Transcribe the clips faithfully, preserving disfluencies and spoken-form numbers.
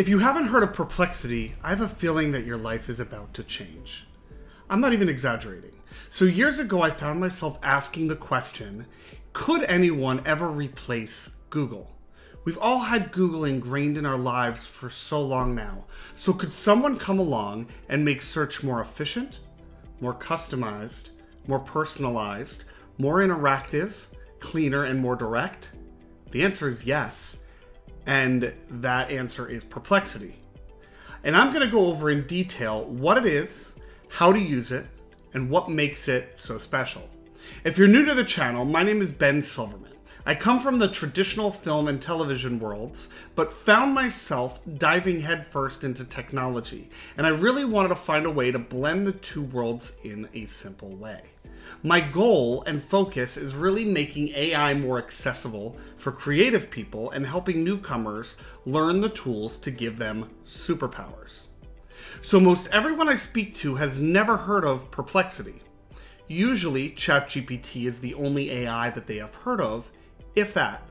If you haven't heard of Perplexity, I have a feeling that your life is about to change. I'm not even exaggerating. So years ago, I found myself asking the question, could anyone ever replace Google? We've all had Google ingrained in our lives for so long now. So could someone come along and make search more efficient, more customized, more personalized, more interactive, cleaner, and more direct? The answer is yes. And that answer is Perplexity. And I'm going to go over in detail what it is, how to use it, and what makes it so special. If you're new to the channel, my name is Ben Silverman. I come from the traditional film and television worlds, but found myself diving headfirst into technology, and I really wanted to find a way to blend the two worlds in a simple way. My goal and focus is really making A I more accessible for creative people and helping newcomers learn the tools to give them superpowers. So most everyone I speak to has never heard of Perplexity. Usually, ChatGPT is the only A I that they have heard of, if that.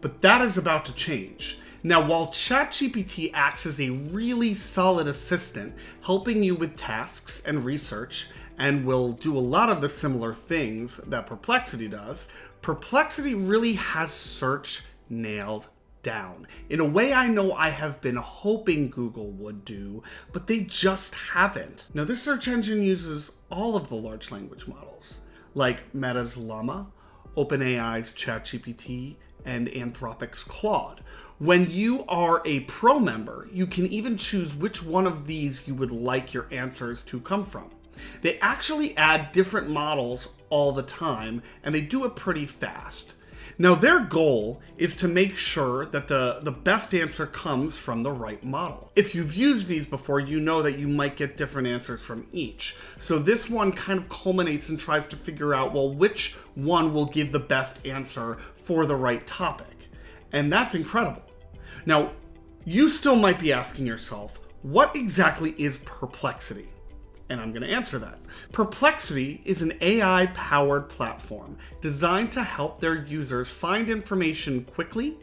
But that is about to change. Now, while ChatGPT acts as a really solid assistant, helping you with tasks and research, and will do a lot of the similar things that Perplexity does, Perplexity really has search nailed down in a way I know I have been hoping Google would do, but they just haven't. Now, this search engine uses all of the large language models, like Meta's Llama, OpenAI's ChatGPT, and Anthropic's Claude. When you are a pro member, you can even choose which one of these you would like your answers to come from. They actually add different models all the time, and they do it pretty fast. Now, their goal is to make sure that the, the best answer comes from the right model. If you've used these before, you know that you might get different answers from each. So this one kind of culminates and tries to figure out, well, which one will give the best answer for the right topic. And that's incredible. Now, you still might be asking yourself, what exactly is Perplexity? And I'm going to answer that. Perplexity is an A I-powered platform designed to help their users find information quickly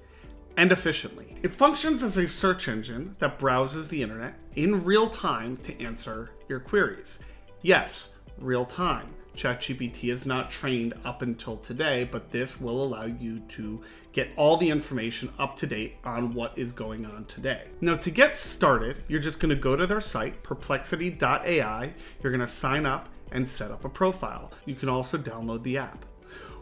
and efficiently. It functions as a search engine that browses the internet in real time to answer your queries. Yes, real time. ChatGPT is not trained up until today, but this will allow you to get all the information up to date on what is going on today. Now, to get started, you're just going to go to their site, perplexity dot A I. You're going to sign up and set up a profile. You can also download the app.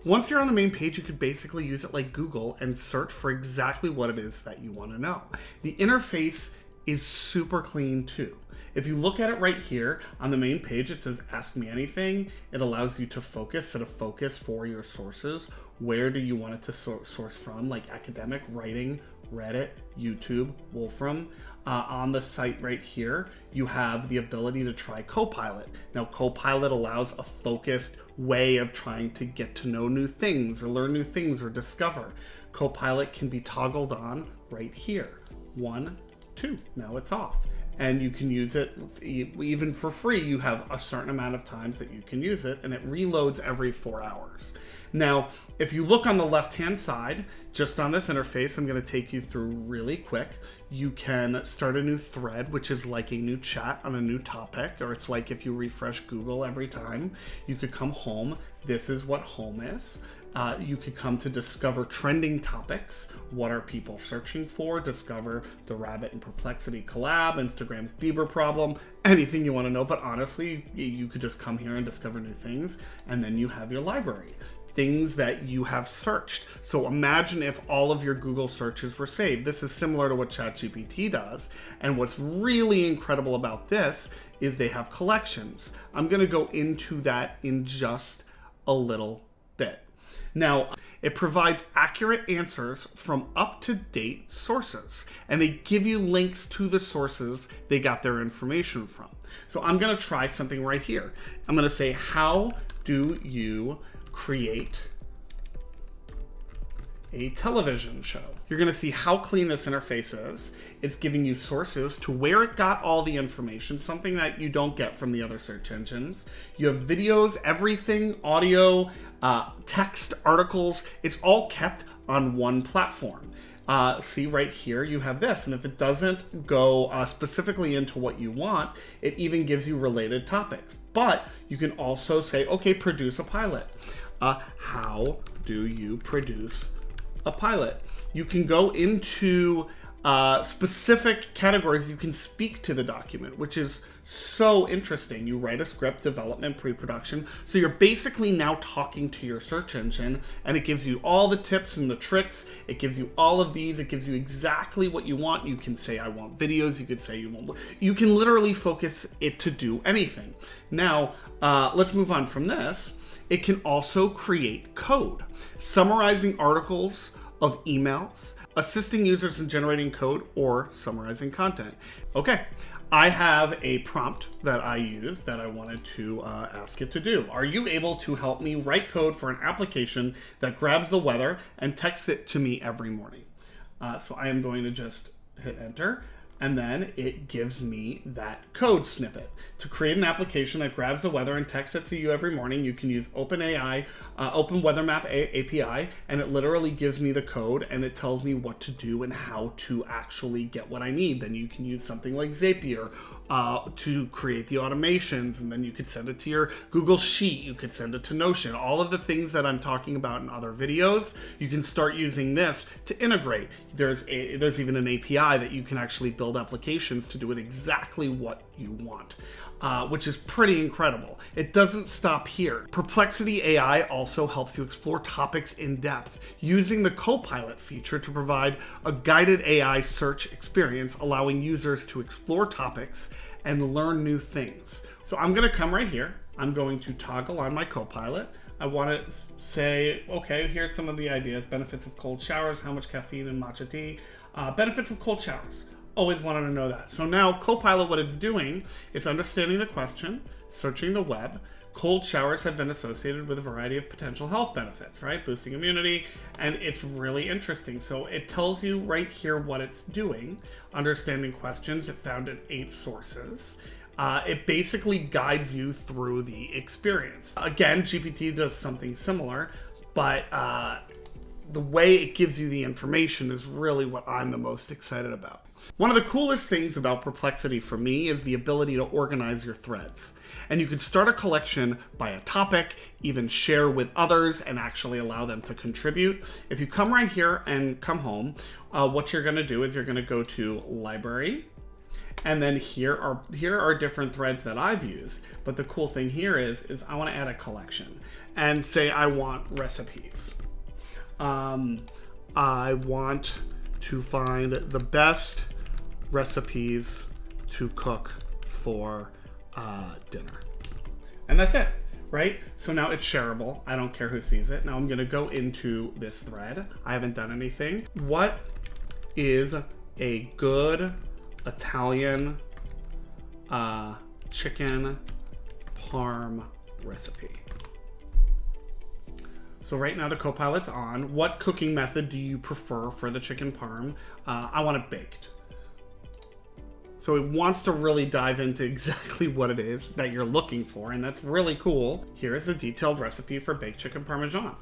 Once you're on the main page, you could basically use it like Google and search for exactly what it is that you want to know. The interface is super clean too. If you look at it right here on the main page, it says ask me anything. It allows you to focus, set a focus for your sources. Where do you want it to source from? Like academic, writing, Reddit, YouTube, Wolfram. Uh, on the site right here, you have the ability to try Copilot. Now, Copilot allows a focused way of trying to get to know new things or learn new things or discover. Copilot can be toggled on right here. One, two, now it's off. And you can use it even for free. You have a certain amount of times that you can use it, and it reloads every four hours. Now, if you look on the left-hand side, just on this interface, I'm gonna take you through really quick. You can start a new thread, which is like a new chat on a new topic, or it's like if you refresh Google every time. You could come home. This is what home is. Uh, you could come to discover trending topics. What are people searching for? Discover the Rabbit and Perplexity collab, Instagram's Bieber problem, anything you want to know. But honestly, you could just come here and discover new things. And then you have your library, things that you have searched. So imagine if all of your Google searches were saved. This is similar to what ChatGPT does. And what's really incredible about this is they have collections. I'm going to go into that in just a little bit. Now, it provides accurate answers from up-to-date sources, and they give you links to the sources they got their information from. So I'm going to try something right here. I'm going to say, how do you create a television show? You're going to see how clean this interface is. It's giving you sources to where it got all the information, something that you don't get from the other search engines. You have videos, everything, audio, uh, text, articles. It's all kept on one platform. uh, see right here, you have this. And if it doesn't go uh, specifically into what you want, it even gives you related topics. But you can also say, okay, produce a pilot. Uh, how do you produce a pilot? You can go into uh, specific categories. You can speak to the document, which is so interesting. You write a script, development, pre-production. So you're basically now talking to your search engine, and it gives you all the tips and the tricks. It gives you all of these. It gives you exactly what you want. You can say, I want videos. You could say you want, you can literally focus it to do anything. Now, uh, let's move on from this. It can also create code, summarizing articles of emails, assisting users in generating code or summarizing content. Okay. I have a prompt that I use that I wanted to uh, ask it to do. Are you able to help me write code for an application that grabs the weather and texts it to me every morning? Uh, so I am going to just hit enter, and then it gives me that code snippet. To create an application that grabs the weather and texts it to you every morning, you can use OpenAI, uh, OpenWeatherMap A P I, and it literally gives me the code, and it tells me what to do and how to actually get what I need. Then you can use something like Zapier uh, to create the automations, and then you could send it to your Google Sheet, you could send it to Notion, all of the things that I'm talking about in other videos. You can start using this to integrate. There's, a, there's even an A P I that you can actually build applications to do it exactly what you want, uh, which is pretty incredible. It doesn't stop here. Perplexity A I also helps you explore topics in depth using the Copilot feature to provide a guided A I search experience, allowing users to explore topics and learn new things. So I'm going to come right here. I'm going to toggle on my Copilot. I want to say, okay, here's some of the ideas. Benefits of cold showers, how much caffeine in matcha tea, uh, benefits of cold showers. Always wanted to know that. So now Copilot, what it's doing, it's understanding the question, searching the web. Cold showers have been associated with a variety of potential health benefits, right? Boosting immunity, and it's really interesting. So it tells you right here what it's doing. Understanding questions, it found in eight sources. Uh, it basically guides you through the experience. Again, G P T does something similar, but uh, the way it gives you the information is really what I'm the most excited about. One of the coolest things about Perplexity for me is the ability to organize your threads. And you can start a collection by a topic, even share with others, and actually allow them to contribute. If you come right here and come home, uh, what you're going to do is you're going to go to Library. And then here are here are different threads that I've used. But the cool thing here is, is I want to add a collection and say I want recipes. Um, I want to find the best recipes to cook for uh, dinner. And that's it, right? So now it's shareable. I don't care who sees it. Now I'm gonna go into this thread. I haven't done anything. What is a good Italian uh, chicken parm recipe? So right now the Copilot's on. What cooking method do you prefer for the chicken parm? Uh, I want it baked. So it wants to really dive into exactly what it is that you're looking for, and that's really cool. Here is a detailed recipe for baked chicken parmesan.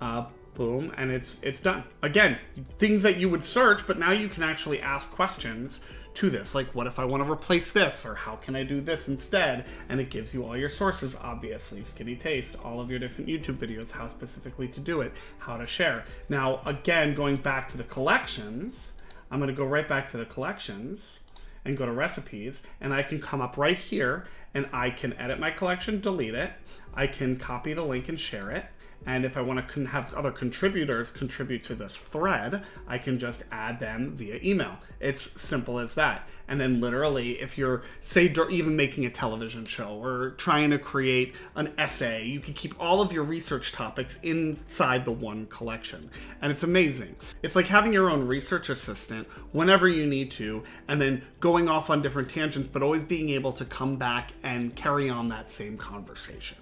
Uh, boom, and it's it's done. Again, things that you would search, but now you can actually ask questions to this, like what if I want to replace this, or how can I do this instead? And it gives you all your sources, obviously, Skinny Taste, all of your different YouTube videos, how specifically to do it, how to share. Now, again, going back to the collections, I'm going to go right back to the collections and go to recipes, and I can come up right here and I can edit my collection, delete it. I can copy the link and share it. And if I want to have other contributors contribute to this thread, I can just add them via email. It's simple as that. And then literally, if you're, say, even making a television show or trying to create an essay, you can keep all of your research topics inside the one collection. And it's amazing. It's like having your own research assistant whenever you need to, and then going off on different tangents, but always being able to come back and carry on that same conversation.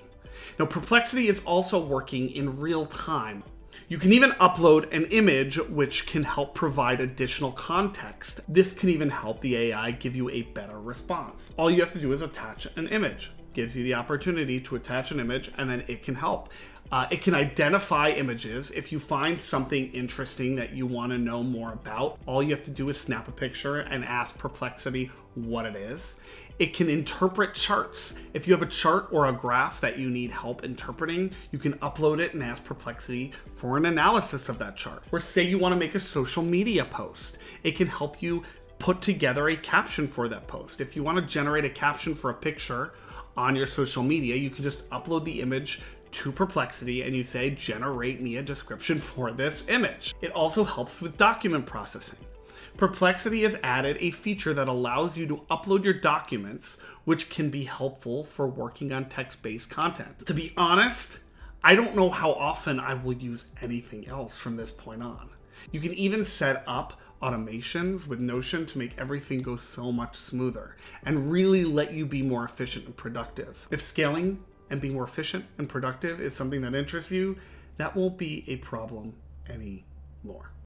Now, Perplexity is also working in real time. You can even upload an image, which can help provide additional context. This can even help the A I give you a better response. All you have to do is attach an image. Gives you the opportunity to attach an image, and then it can help. Uh, it can identify images. If you find something interesting that you want to know more about, all you have to do is snap a picture and ask Perplexity what it is. It can interpret charts. If you have a chart or a graph that you need help interpreting, you can upload it and ask Perplexity for an analysis of that chart. Or say you want to make a social media post, it can help you put together a caption for that post. If you want to generate a caption for a picture on your social media, you can just upload the image to Perplexity and you say, generate me a description for this image. It also helps with document processing. Perplexity has added a feature that allows you to upload your documents, which can be helpful for working on text-based content. To be honest, I don't know how often I will use anything else from this point on. You can even set up automations with Notion to make everything go so much smoother and really let you be more efficient and productive. If scaling and being more efficient and productive is something that interests you, that won't be a problem anymore.